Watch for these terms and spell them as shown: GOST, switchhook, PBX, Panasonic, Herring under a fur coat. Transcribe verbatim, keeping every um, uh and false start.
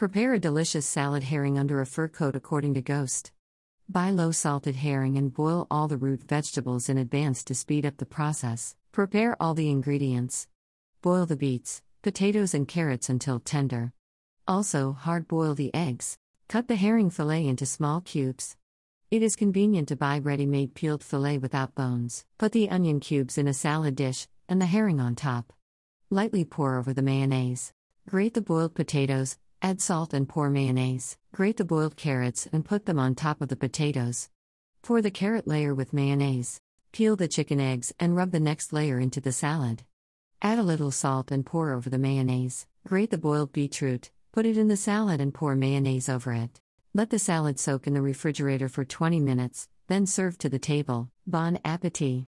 Prepare a delicious salad herring under a fur coat according to GOST. Buy low-salted herring and boil all the root vegetables in advance to speed up the process. Prepare all the ingredients. Boil the beets, potatoes and carrots until tender. Also, hard-boil the eggs. Cut the herring fillet into small cubes. It is convenient to buy ready-made peeled fillet without bones. Put the onion cubes in a salad dish, and the herring on top. Lightly pour over the mayonnaise. Grate the boiled potatoes, add salt and pour mayonnaise. Grate the boiled carrots and put them on top of the potatoes. Pour the carrot layer with mayonnaise. Peel the chicken eggs and rub the next layer into the salad. Add a little salt and pour over the mayonnaise. Grate the boiled beetroot, put it in the salad and pour mayonnaise over it. Let the salad soak in the refrigerator for twenty minutes, then serve to the table. Bon appétit!